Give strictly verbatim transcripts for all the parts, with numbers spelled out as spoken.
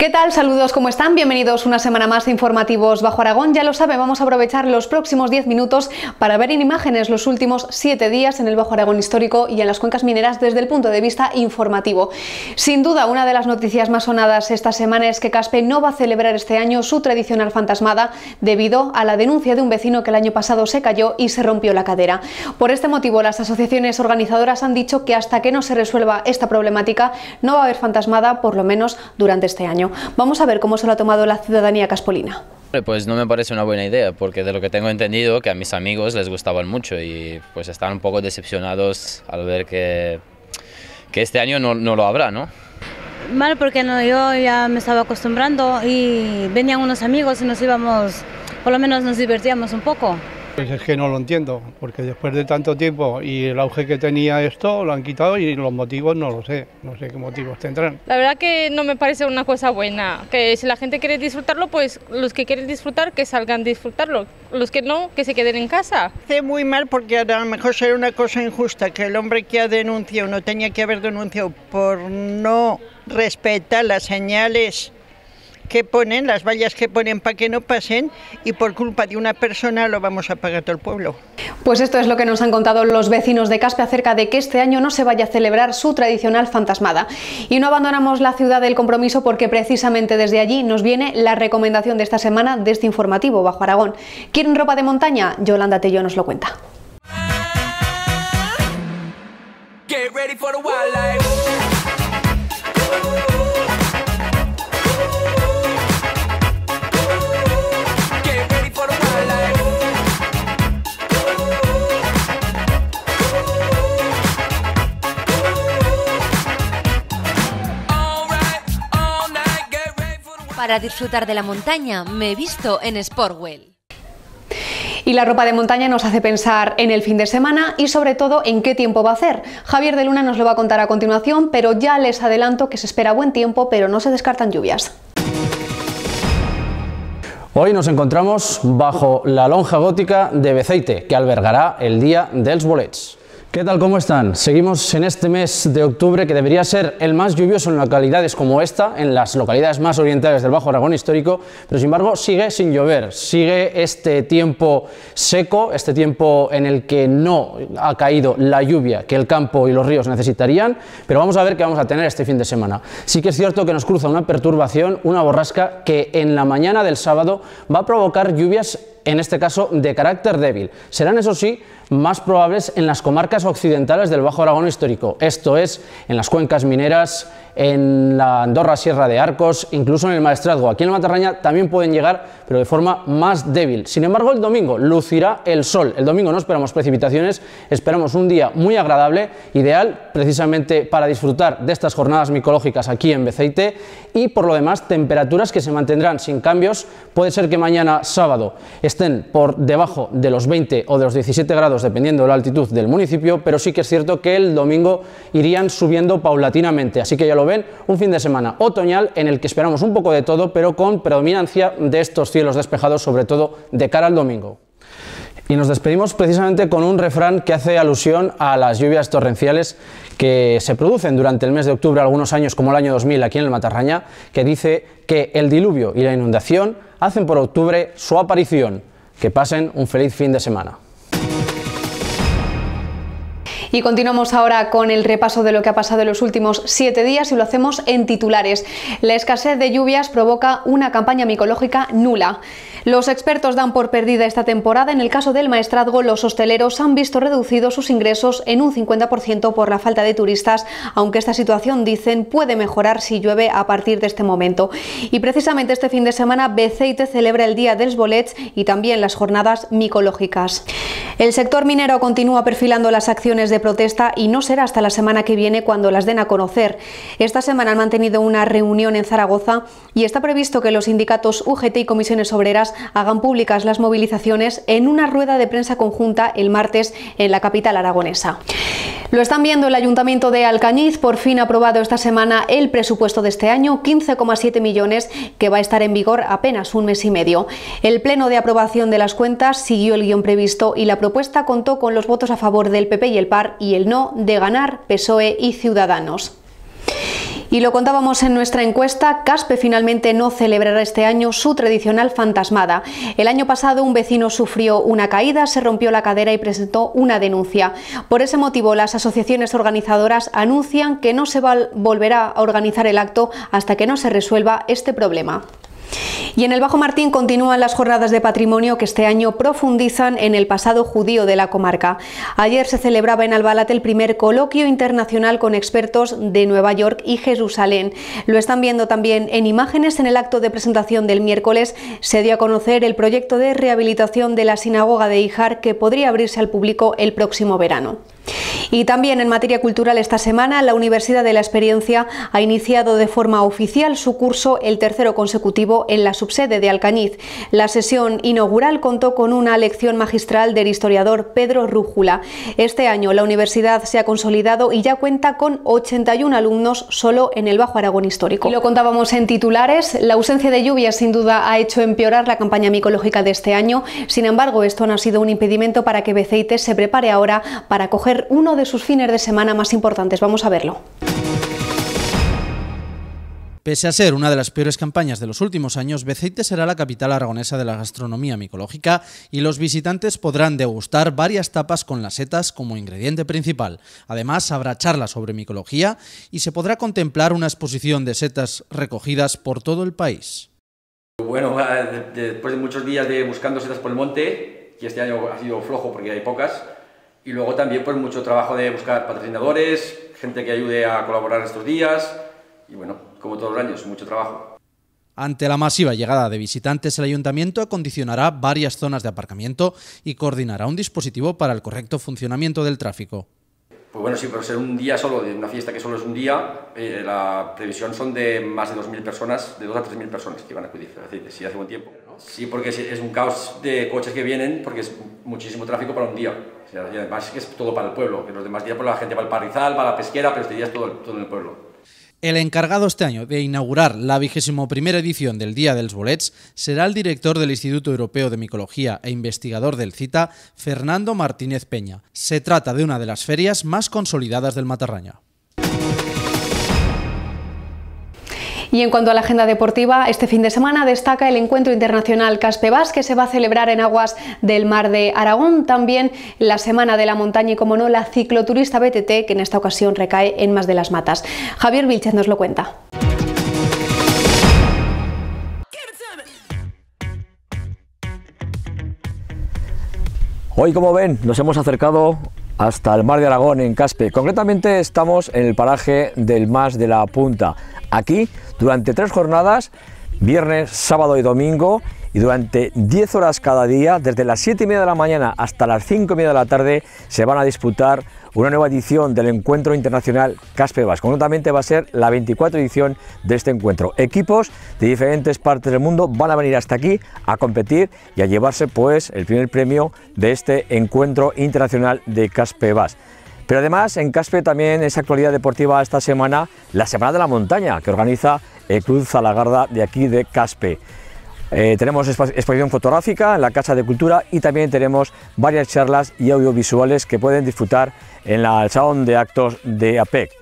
¿Qué tal? Saludos, ¿cómo están? Bienvenidos una semana más a Informativos Bajo Aragón. Ya lo saben, vamos a aprovechar los próximos diez minutos para ver en imágenes los últimos siete días en el Bajo Aragón histórico y en las cuencas mineras desde el punto de vista informativo. Sin duda, una de las noticias más sonadas esta semana es que Caspe no va a celebrar este año su tradicional fantasmada debido a la denuncia de un vecino que el año pasado se cayó y se rompió la cadera. Por este motivo, las asociaciones organizadoras han dicho que hasta que no se resuelva esta problemática no va a haber fantasmada, por lo menos durante este año. Vamos a ver cómo se lo ha tomado la ciudadanía caspolina. Pues no me parece una buena idea, porque de lo que tengo entendido que a mis amigos les gustaban mucho y pues están un poco decepcionados al ver que, que este año no, no lo habrá, ¿no? Mal, porque no, yo ya me estaba acostumbrando y venían unos amigos y nos íbamos, por lo menos nos divertíamos un poco. Pues es que no lo entiendo, porque después de tanto tiempo y el auge que tenía esto lo han quitado y los motivos no lo sé, no sé qué motivos tendrán. La verdad que no me parece una cosa buena, que si la gente quiere disfrutarlo, pues los que quieren disfrutar que salgan a disfrutarlo, los que no, que se queden en casa. Hace muy mal porque a lo mejor será una cosa injusta, que el hombre que ha denunciado no tenía que haber denunciado por no respetar las señales que ponen, las vallas que ponen para que no pasen, y por culpa de una persona lo vamos a pagar todo el pueblo. Pues esto es lo que nos han contado los vecinos de Caspe acerca de que este año no se vaya a celebrar su tradicional fantasmada. Y no abandonamos la ciudad del compromiso porque precisamente desde allí nos viene la recomendación de esta semana de este informativo Bajo Aragón. ¿Quieren ropa de montaña? Yolanda Tello nos lo cuenta. Para disfrutar de la montaña, me he visto en Sportwell. Y la ropa de montaña nos hace pensar en el fin de semana y sobre todo en qué tiempo va a hacer. Javier de Luna nos lo va a contar a continuación, pero ya les adelanto que se espera buen tiempo, pero no se descartan lluvias. Hoy nos encontramos bajo la lonja gótica de Beceite, que albergará el Dia dels Bolets. ¿Qué tal? ¿Cómo están? Seguimos en este mes de octubre que debería ser el más lluvioso en localidades como esta, en las localidades más orientales del Bajo Aragón histórico, pero sin embargo sigue sin llover, sigue este tiempo seco, este tiempo en el que no ha caído la lluvia que el campo y los ríos necesitarían, pero vamos a ver qué vamos a tener este fin de semana. Sí que es cierto que nos cruza una perturbación, una borrasca que en la mañana del sábado va a provocar lluvias, en este caso de carácter débil. Serán, eso sí, más probables en las comarcas occidentales del Bajo Aragón histórico, esto es, en las cuencas mineras, en la Andorra Sierra de Arcos, incluso en el Maestrazgo. Aquí en la Matarraña también pueden llegar, pero de forma más débil. Sin embargo, el domingo lucirá el sol. El domingo no esperamos precipitaciones, esperamos un día muy agradable, ideal precisamente para disfrutar de estas jornadas micológicas aquí en Beceite, y por lo demás temperaturas que se mantendrán sin cambios. Puede ser que mañana sábado estén por debajo de los veinte o de los diecisiete grados dependiendo de la altitud del municipio, pero sí que es cierto que el domingo irían subiendo paulatinamente, así que ya lo ven, un fin de semana otoñal en el que esperamos un poco de todo, pero con predominancia de estos cielos despejados, sobre todo de cara al domingo. Y nos despedimos precisamente con un refrán que hace alusión a las lluvias torrenciales que se producen durante el mes de octubre algunos años, como el año dos mil aquí en el Matarraña, que dice que el diluvio y la inundación hacen por octubre su aparición. Que pasen un feliz fin de semana. Y continuamos ahora con el repaso de lo que ha pasado en los últimos siete días y lo hacemos en titulares. La escasez de lluvias provoca una campaña micológica nula. Los expertos dan por perdida esta temporada. En el caso del Maestrazgo, los hosteleros han visto reducidos sus ingresos en un cincuenta por ciento por la falta de turistas, aunque esta situación, dicen, puede mejorar si llueve a partir de este momento. Y precisamente este fin de semana Beceite celebra el Dia dels Bolets y también las jornadas micológicas. El sector minero continúa perfilando las acciones de protesta y no será hasta la semana que viene cuando las den a conocer. Esta semana han mantenido una reunión en Zaragoza y está previsto que los sindicatos U G T y Comisiones Obreras hagan públicas las movilizaciones en una rueda de prensa conjunta el martes en la capital aragonesa. Lo están viendo, el Ayuntamiento de Alcañiz por fin ha aprobado esta semana el presupuesto de este año, quince coma siete millones, que va a estar en vigor apenas un mes y medio. El pleno de aprobación de las cuentas siguió el guión previsto y la propuesta contó con los votos a favor del P P y el P A R y el no de Ganar, P S O E y Ciudadanos. Y lo contábamos en nuestra encuesta, Caspe finalmente no celebrará este año su tradicional fantasmada. El año pasado un vecino sufrió una caída, se rompió la cadera y presentó una denuncia. Por ese motivo, las asociaciones organizadoras anuncian que no se va, volverá a organizar el acto hasta que no se resuelva este problema. Y en el Bajo Martín continúan las jornadas de patrimonio que este año profundizan en el pasado judío de la comarca. Ayer se celebraba en Albalat el primer coloquio internacional con expertos de Nueva York y Jerusalén. Lo están viendo también en imágenes. En el acto de presentación del miércoles se dio a conocer el proyecto de rehabilitación de la sinagoga de Ijar, que podría abrirse al público el próximo verano. Y también en materia cultural, esta semana la Universidad de la Experiencia ha iniciado de forma oficial su curso, el tercero consecutivo, en la subsede de Alcañiz. La sesión inaugural contó con una lección magistral del historiador Pedro Rújula. Este año la universidad se ha consolidado y ya cuenta con ochenta y uno alumnos solo en el Bajo Aragón histórico. Y lo contábamos en titulares, la ausencia de lluvias sin duda ha hecho empeorar la campaña micológica de este año. Sin embargo, esto no ha sido un impedimento para que Beceite se prepare ahora para coger uno de sus fines de semana más importantes. Vamos a verlo. Pese a ser una de las peores campañas de los últimos años, Beceite será la capital aragonesa de la gastronomía micológica y los visitantes podrán degustar varias tapas con las setas como ingrediente principal. Además, habrá charlas sobre micología y se podrá contemplar una exposición de setas recogidas por todo el país. Bueno, después de muchos días de buscando setas por el monte, que este año ha sido flojo porque hay pocas, y luego también pues mucho trabajo de buscar patrocinadores, gente que ayude a colaborar estos días y bueno, como todos los años, mucho trabajo. Ante la masiva llegada de visitantes, el ayuntamiento acondicionará varias zonas de aparcamiento y coordinará un dispositivo para el correcto funcionamiento del tráfico. Pues bueno, sí, pero ser un día solo, de una fiesta que solo es un día, eh, la previsión son de más de dos mil personas, de dos a tres mil personas que van a acudir, es decir, si hace buen tiempo. Sí, porque es un caos de coches que vienen, porque es muchísimo tráfico para un día. Y además es todo para el pueblo, que los demás días pues, la gente va al Parrizal, va a la pesquera, pero este día es todo, todo en el pueblo. El encargado este año de inaugurar la vigésimo primera edición del Dia dels Bolets será el director del Instituto Europeo de Micología e investigador del CITA, Fernando Martínez Peña. Se trata de una de las ferias más consolidadas del Matarraña. Y en cuanto a la agenda deportiva, este fin de semana destaca el Encuentro Internacional Caspe-Bass, que se va a celebrar en aguas del Mar de Aragón. También la Semana de la Montaña y, como no, la cicloturista B T T, que en esta ocasión recae en Mas de las Matas. Javier Vilchez nos lo cuenta. Hoy, como ven, nos hemos acercado hasta el Mar de Aragón en Caspe. Concretamente estamos en el paraje del Mas de la Punta. Aquí, durante tres jornadas, viernes, sábado y domingo, y durante diez horas cada día, desde las siete y media de la mañana hasta las cinco y media de la tarde, se van a disputar una nueva edición del Encuentro Internacional Caspe-Bass. Concretamente va a ser la veinticuatrava edición de este encuentro. Equipos de diferentes partes del mundo van a venir hasta aquí a competir y a llevarse pues el primer premio de este Encuentro Internacional de Caspe-Bass. Pero además en Caspe también es actualidad deportiva esta semana la Semana de la Montaña, que organiza el Club Zalagarda de aquí de Caspe. Eh, tenemos exposición fotográfica en la Casa de Cultura y también tenemos varias charlas y audiovisuales que pueden disfrutar en la, el salón de actos de A P E C.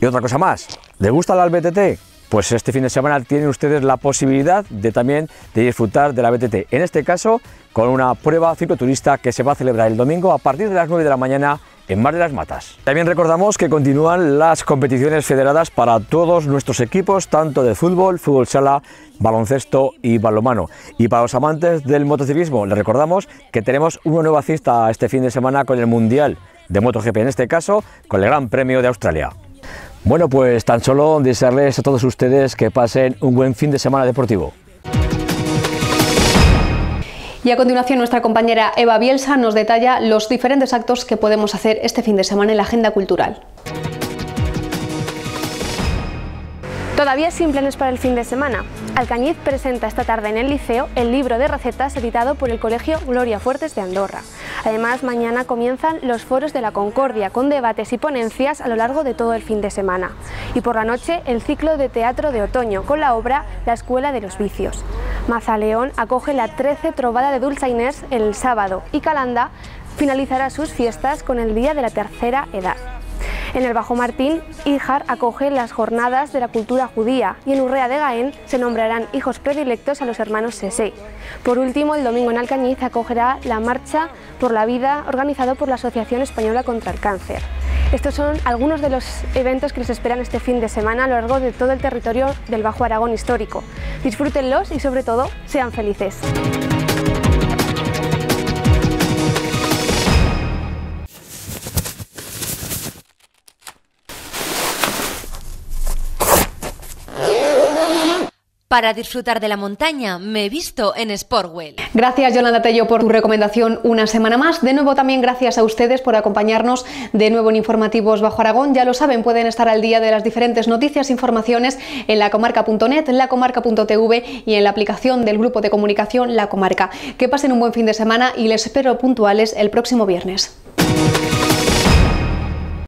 Y otra cosa más, ¿les gusta la B T T? Pues este fin de semana tienen ustedes la posibilidad de también de disfrutar de la B T T, en este caso con una prueba cicloturista que se va a celebrar el domingo a partir de las nueve de la mañana en Mar de las Matas. También recordamos que continúan las competiciones federadas para todos nuestros equipos, tanto de fútbol, fútbol sala, baloncesto y balonmano. Y para los amantes del motociclismo, les recordamos que tenemos una nueva cita este fin de semana con el Mundial de MotoGP, en este caso con el Gran Premio de Australia. Bueno, pues tan solo desearles a todos ustedes que pasen un buen fin de semana deportivo. Y a continuación nuestra compañera Eva Bielsa nos detalla los diferentes actos que podemos hacer este fin de semana en la agenda cultural. Todavía sin planes para el fin de semana. Alcañiz presenta esta tarde en el Liceo el libro de recetas editado por el Colegio Gloria Fuertes de Andorra. Además, mañana comienzan los foros de la Concordia, con debates y ponencias a lo largo de todo el fin de semana. Y por la noche, el ciclo de teatro de otoño, con la obra La Escuela de los Vicios. Mazaleón acoge la trece Trovada de Dulzainers el sábado y Calanda finalizará sus fiestas con el Día de la Tercera Edad. En el Bajo Martín, Ijar acoge las jornadas de la cultura judía y en Urrea de Gaén se nombrarán hijos predilectos a los hermanos Sesé. Por último, el domingo en Alcañiz acogerá la Marcha por la Vida organizado por la Asociación Española contra el Cáncer. Estos son algunos de los eventos que les esperan este fin de semana a lo largo de todo el territorio del Bajo Aragón histórico. Disfrútenlos y sobre todo, sean felices. Para disfrutar de la montaña, me he visto en Sportwell. Gracias, Yolanda Tello, por tu recomendación una semana más. De nuevo, también gracias a ustedes por acompañarnos de nuevo en Informativos Bajo Aragón. Ya lo saben, pueden estar al día de las diferentes noticias e informaciones en la comarca punto net, la comarca punto t v y en la aplicación del grupo de comunicación La Comarca. Que pasen un buen fin de semana y les espero puntuales el próximo viernes.